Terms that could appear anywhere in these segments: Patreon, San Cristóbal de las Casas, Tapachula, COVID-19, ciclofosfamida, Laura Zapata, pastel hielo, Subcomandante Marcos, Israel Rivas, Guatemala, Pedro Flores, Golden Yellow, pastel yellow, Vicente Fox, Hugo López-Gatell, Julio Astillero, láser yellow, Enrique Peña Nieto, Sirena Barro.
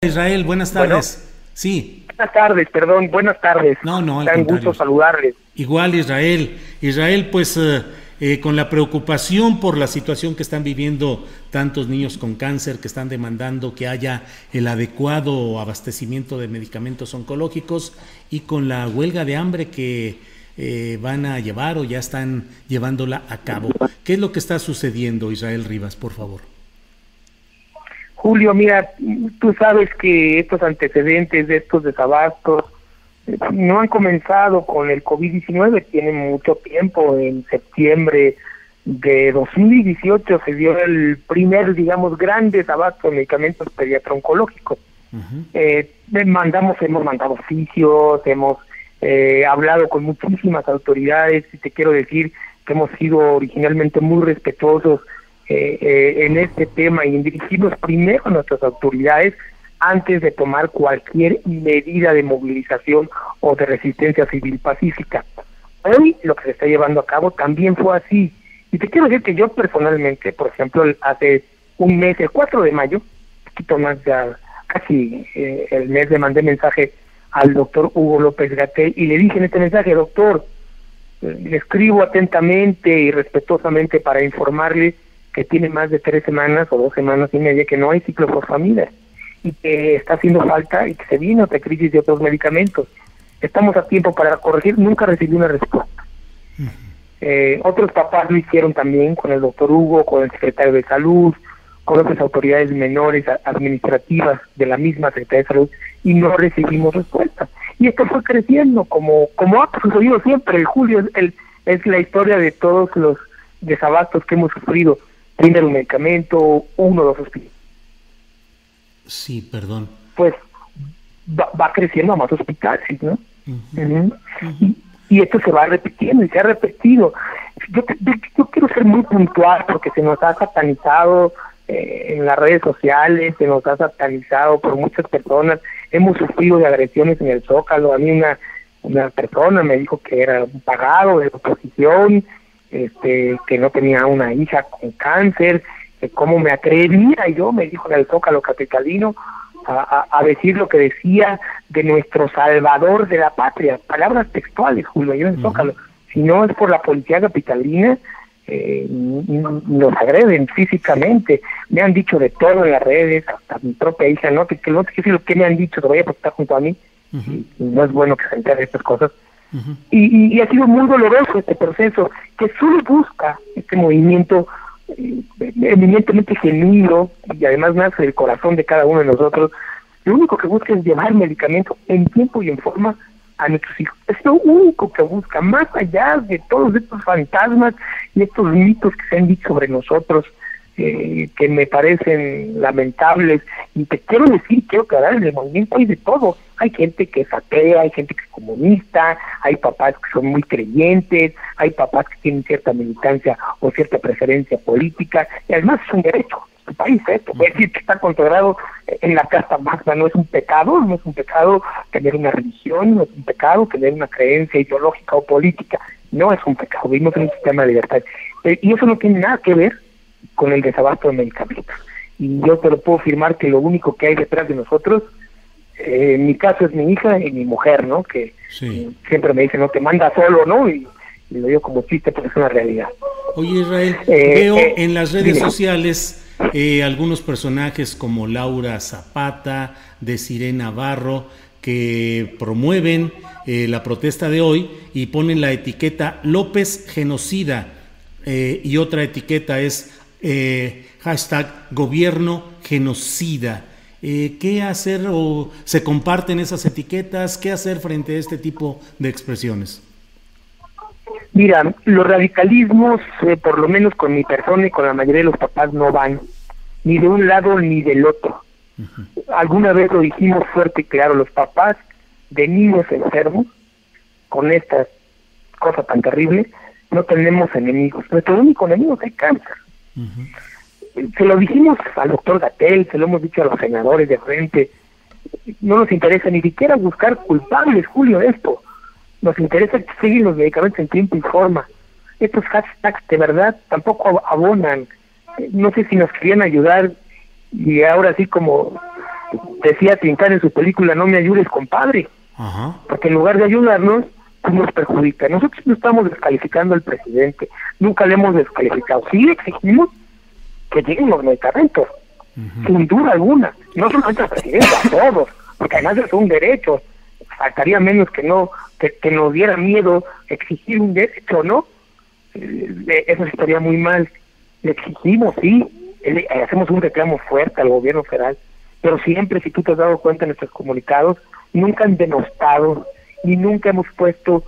Israel, buenas tardes. Bueno, sí. Buenas tardes, perdón, buenas tardes. No, al contrario. Un gusto saludarles. Igual, Israel. Israel, pues, con la preocupación por la situación que están viviendo tantos niños con cáncer, que están demandando que haya el adecuado abastecimiento de medicamentos oncológicos, y con la huelga de hambre que van a llevar o ya están llevándola a cabo. ¿Qué es lo que está sucediendo, Israel Rivas, por favor? Julio, mira, tú sabes que estos antecedentes de estos desabastos no han comenzado con el COVID-19, tienen mucho tiempo. En septiembre de 2018 se dio el primer, digamos, gran desabasto de medicamentos pediatro-oncológicos. Hemos mandado oficios, hemos hablado con muchísimas autoridades, y te quiero decir que hemos sido originalmente muy respetuosos en este tema y en dirigirnos primero a nuestras autoridades antes de tomar cualquier medida de movilización o de resistencia civil pacífica. Hoy lo que se está llevando a cabo también fue así. Y te quiero decir que yo personalmente, por ejemplo, hace un mes, el 4 de mayo, un poquito más ya casi el mes, le mandé mensaje al doctor Hugo López-Gatell y le dije en este mensaje: doctor, le escribo atentamente y respetuosamente para informarle que tiene más de 3 semanas o 2 semanas y media que no hay ciclo por familia y que está haciendo falta y que se vino otra crisis de otros medicamentos. Estamos a tiempo para corregir. Nunca recibí una respuesta. Otros papás lo hicieron también con el doctor Hugo, con el secretario de Salud, con otras autoridades menores administrativas de la misma Secretaría de Salud, y no recibimos respuesta. Y esto fue creciendo, como ha sucedido siempre. El Julio es la historia de todos los desabastos que hemos sufrido. Primero un medicamento, uno, dos hospitales. Sí, perdón. Pues va creciendo a más hospitales, ¿no? Y esto se va repitiendo y se ha repetido. Yo quiero ser muy puntual porque se nos ha satanizado en las redes sociales, se nos ha satanizado por muchas personas. Hemos sufrido de agresiones en el Zócalo. A mí una persona me dijo que era un pagado de la oposición, que no tenía una hija con cáncer, que cómo me atrevía yo, me dijo en el Zócalo capitalino, a decir lo que decía de nuestro salvador de la patria. Palabras textuales, Julio, yo en el Zócalo. Si no es por la policía capitalina, nos agreden físicamente. Me han dicho de todo en las redes, hasta mi propia hija, ¿no? Que no sé qué es lo que me han dicho, te voy a aportar junto a mí. Y no es bueno que se entere de estas cosas. Y ha sido muy doloroso este proceso, que solo busca este movimiento eminentemente genuino y además nace del corazón de cada uno de nosotros. Lo único que busca es llevar medicamento en tiempo y en forma a nuestros hijos. Es lo único que busca, más allá de todos estos fantasmas y estos mitos que se han dicho sobre nosotros, que me parecen lamentables. Y te quiero decir, quiero aclarar, en el movimiento hay de todo. Hay gente que es atea, hay gente que es comunista, hay papás que son muy creyentes, hay papás que tienen cierta militancia o cierta preferencia política, y además es un derecho, es un país, es decir, que está consagrado en la Carta Magna. No es un pecado, no es un pecado tener una religión, no es un pecado tener una creencia ideológica o política, no es un pecado. Vivimos en un sistema de libertad, y eso no tiene nada que ver con el desabasto de medicamentos. Y yo te lo puedo afirmar que lo único que hay detrás de nosotros, en mi caso es mi hija y mi mujer, ¿no? Que sí, siempre me dicen, no, te manda solo, ¿no? Y lo digo como chiste, pero es una realidad. Oye, Israel, veo en las redes sociales algunos personajes como Laura Zapata, de Sirena Barro, que promueven la protesta de hoy y ponen la etiqueta López Genocida, y otra etiqueta es hashtag gobierno genocida. ¿Qué hacer, o se comparten esas etiquetas? ¿Qué hacer frente a este tipo de expresiones? Mira, los radicalismos, por lo menos con mi persona y con la mayoría de los papás, no van ni de un lado ni del otro. Alguna vez lo dijimos fuerte y claro: los papás de niños enfermos con estas cosas tan terribles, no tenemos enemigos. Nuestro único enemigo es el cáncer. Se lo dijimos al doctor Gatell, se lo hemos dicho a los senadores de frente. No nos interesa ni siquiera buscar culpables, Julio, de esto. Nos interesa que sigan los medicamentos en tiempo y forma. Estos hashtags de verdad tampoco abonan. No sé si nos querían ayudar, y ahora sí, como decía Tintán en su película, no me ayudes, compadre. Ajá. Porque en lugar de ayudarnos, pues nos perjudica. Nosotros no estamos descalificando al presidente, nunca le hemos descalificado. Sí exigimos que lleguen los medicamentos, sin duda alguna, no solamente al presidente, a todos, porque además es un derecho. Faltaría menos que no, que nos diera miedo exigir un derecho, ¿no? Eso estaría muy mal. Le exigimos, sí, hacemos un reclamo fuerte al gobierno federal, pero siempre, si tú te has dado cuenta en nuestros comunicados, nunca han denostado y nunca hemos puesto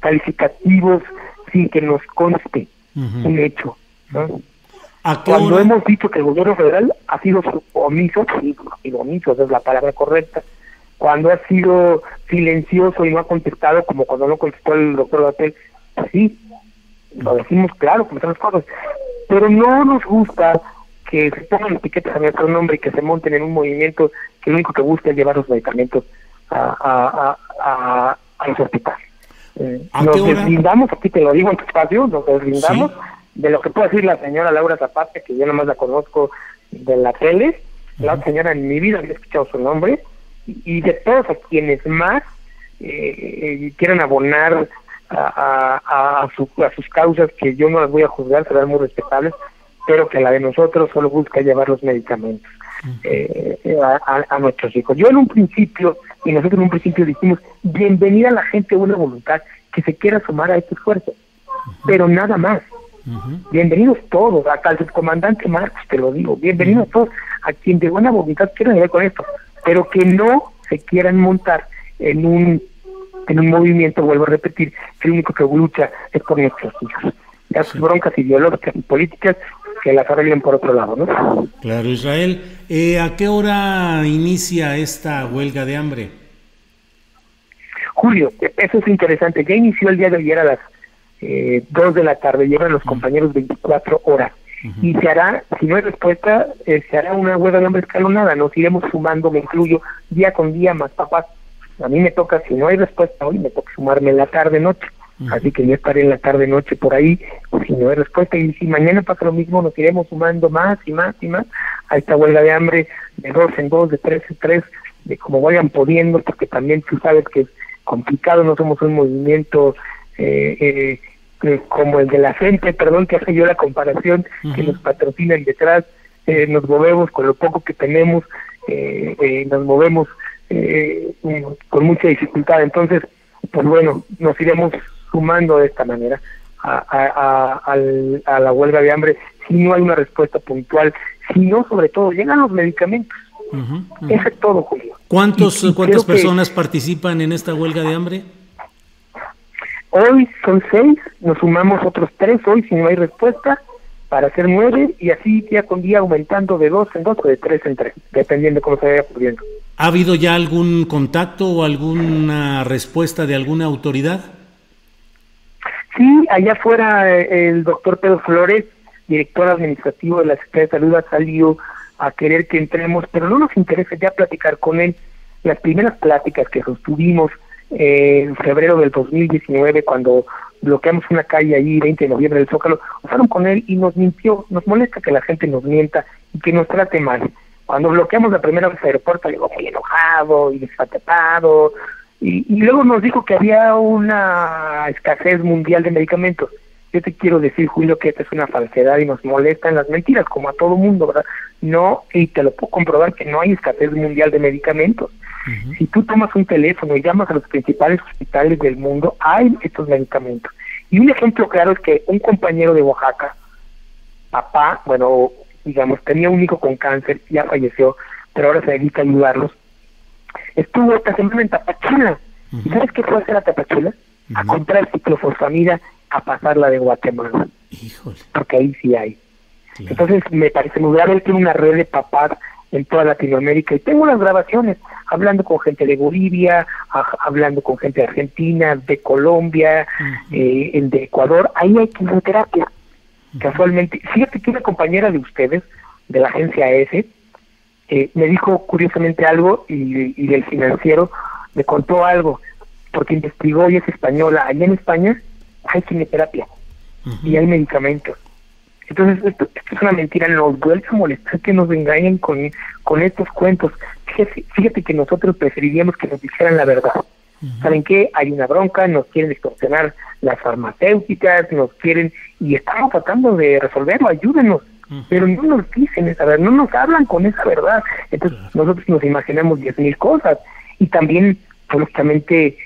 calificativos sin que nos conste un hecho, ¿no? Cuando hemos dicho que el gobierno federal ha sido omiso, y omiso esa es la palabra correcta, cuando ha sido silencioso y no ha contestado, como cuando no contestó el doctor Gatell, pues sí, lo decimos claro, como están las cosas, pero no nos gusta que se pongan etiquetas a nuestro nombre y que se monten en un movimiento que lo único que busca es llevar los medicamentos a los hospitales. Nos deslindamos, aquí te lo digo en tu espacio, nos deslindamos de lo que puede decir la señora Laura Zapata, que yo nomás la conozco de la tele, la otra señora en mi vida había escuchado su nombre, y de todos a quienes más quieran abonar a sus causas, que yo no las voy a juzgar, serán muy respetables, pero que la de nosotros solo busca llevar los medicamentos a nuestros hijos. Yo en un principio, y nosotros en un principio dijimos, bienvenida a la gente de buena voluntad que se quiera sumar a este esfuerzo, pero nada más. Bienvenidos todos, acá al subcomandante Marcos te lo digo, bienvenidos todos a quien de buena voluntad quieran llegar con esto, pero que no se quieran montar en un movimiento, vuelvo a repetir, que lo único que lucha es por nuestros hijos. Las broncas ideológicas y políticas que las arreglen por otro lado, ¿no? Claro, Israel. ¿A qué hora inicia esta huelga de hambre? Julio, eso es interesante. Ya inició el día de ayer a las 2 de la tarde, llevan los compañeros 24 horas. Y se hará, si no hay respuesta, se hará una huelga de hambre escalonada. Nos iremos sumando, me incluyo, día con día más papás. A mí me toca, si no hay respuesta hoy, me toca sumarme en la tarde-noche. Así que yo estaré en la tarde-noche por ahí, si no hay respuesta, y si mañana pasa lo mismo, nos iremos sumando más y más y más a esta huelga de hambre, de 2 en 2, de 3 en 3, de como vayan pudiendo, porque también tú sabes que es complicado, no somos un movimiento como el de la gente, perdón que hace yo la comparación, que nos patrocinan detrás, nos movemos con lo poco que tenemos, nos movemos con mucha dificultad, entonces, pues bueno, nos iremos sumando de esta manera a la huelga de hambre, si no hay una respuesta puntual, si no, sobre todo, llegan los medicamentos. Eso es todo, Julio. ¿Cuántas personas participan en esta huelga de hambre? Hoy son 6, nos sumamos otros 3 hoy, si no hay respuesta, para hacer 9, y así día con día aumentando de 2 en 2 o de 3 en 3, dependiendo cómo se vaya ocurriendo. ¿Ha habido ya algún contacto o alguna respuesta de alguna autoridad? Sí, allá afuera el doctor Pedro Flores, director administrativo de la Secretaría de Salud, ha salido a querer que entremos, pero no nos interesa ya platicar con él. Las primeras pláticas que sostuvimos en febrero del 2019, cuando bloqueamos una calle ahí, 20 de noviembre del Zócalo, fueron con él y nos mintió. Nos molesta que la gente nos mienta y que nos trate mal. Cuando bloqueamos la primera vez el aeropuerto, llegó muy enojado y desfatetado, y luego nos dijo que había una escasez mundial de medicamentos. Yo te quiero decir, Julio, que esta es una falsedad y nos molestan las mentiras, como a todo mundo, ¿verdad? No, y te lo puedo comprobar que no hay escasez mundial de medicamentos. Si tú tomas un teléfono y llamas a los principales hospitales del mundo, hay estos medicamentos. Y un ejemplo claro es que un compañero de Oaxaca, papá, bueno, digamos, tenía un hijo con cáncer, ya falleció, pero ahora se dedica a ayudarlos. Estuvo esta semana en Tapachula. ¿Y sabes qué fue hacer a Tapachula? A comprar ciclofosfamida, a pasarla de Guatemala. Híjole. Porque ahí sí hay. Claro. Entonces, me parece muy grave. Él tiene una red de papás en toda Latinoamérica. Y tengo unas grabaciones hablando con gente de Bolivia, hablando con gente de Argentina, de Colombia, de Ecuador. Ahí hay quimioterapia. Casualmente, fíjate que una compañera de ustedes, de la agencia ESE, me dijo curiosamente algo, y del financiero me contó algo, porque investigó y es española. Allá en España hay quimioterapia y hay medicamentos. Entonces, esto es una mentira. Nos duele molestar que nos engañen con estos cuentos. Fíjate que nosotros preferiríamos que nos dijeran la verdad. ¿Saben qué? Hay una bronca, nos quieren extorsionar las farmacéuticas, nos quieren... Y estamos tratando de resolverlo, ayúdenos. Pero no nos dicen esa verdad, no nos hablan con esa verdad. Entonces, nosotros nos imaginamos 10.000 cosas. Y también, lógicamente,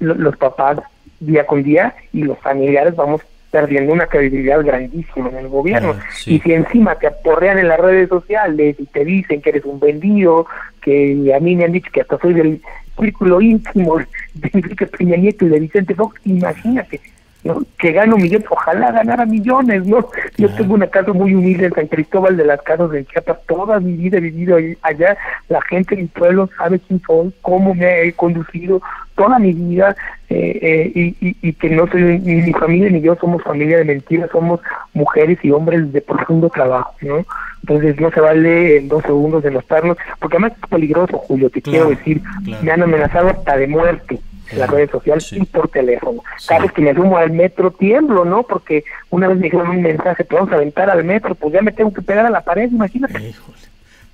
los papás día con día y los familiares vamos perdiendo una credibilidad grandísima en el gobierno. Y si encima te aporrean en las redes sociales y te dicen que eres un vendido, que a mí me han dicho que hasta soy del círculo íntimo de Enrique Peña Nieto y de Vicente Fox, imagínate, ¿no? Que gano millones, ojalá ganara millones, ¿no? Yo tengo una casa muy humilde en San Cristóbal de las Casas de Chiapas, toda mi vida he vivido allá, la gente de mi pueblo sabe quién soy, cómo me he conducido toda mi vida, y que no soy, ni mi familia ni yo somos familia de mentiras, somos mujeres y hombres de profundo trabajo, ¿no? Entonces no se vale en 2 segundos de enojarnos, porque además es peligroso, Julio, te quiero decir, me han amenazado hasta de muerte en las redes sociales y por teléfono. Cada vez que me sumo al metro tiemblo, ¿no? Porque una vez me dijeron un mensaje, te vamos a aventar al metro, pues ya me tengo que pegar a la pared, imagínate. Híjole.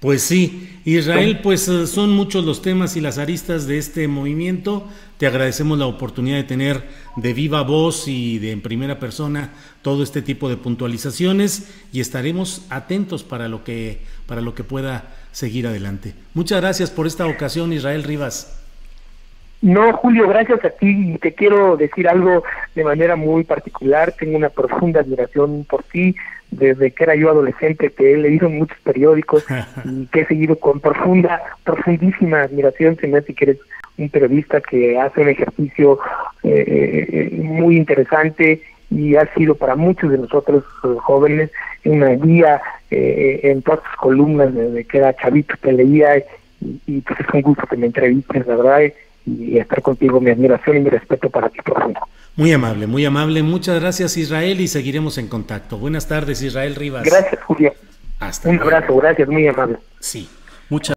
Pues sí, Israel, pues son muchos los temas y las aristas de este movimiento. Te agradecemos la oportunidad de tener de viva voz y de en primera persona todo este tipo de puntualizaciones, y estaremos atentos para lo que pueda seguir adelante. Muchas gracias por esta ocasión, Israel Rivas. No, Julio, gracias a ti, y te quiero decir algo de manera muy particular. Tengo una profunda admiración por ti. Desde que era yo adolescente te he leído en muchos periódicos y te he seguido con profundísima admiración. Se me hace que eres un periodista que hace un ejercicio muy interesante y ha sido para muchos de nosotros jóvenes una guía en todas tus columnas desde que era chavito te leía, y pues es un gusto que me entrevistes, la verdad, y estar contigo, mi admiración y mi respeto para ti profundo. Muy amable, muy amable. Muchas gracias, Israel, y seguiremos en contacto. Buenas tardes, Israel Rivas. Gracias, Julio. Hasta luego. Un abrazo, gracias, muy amable. Sí, muchas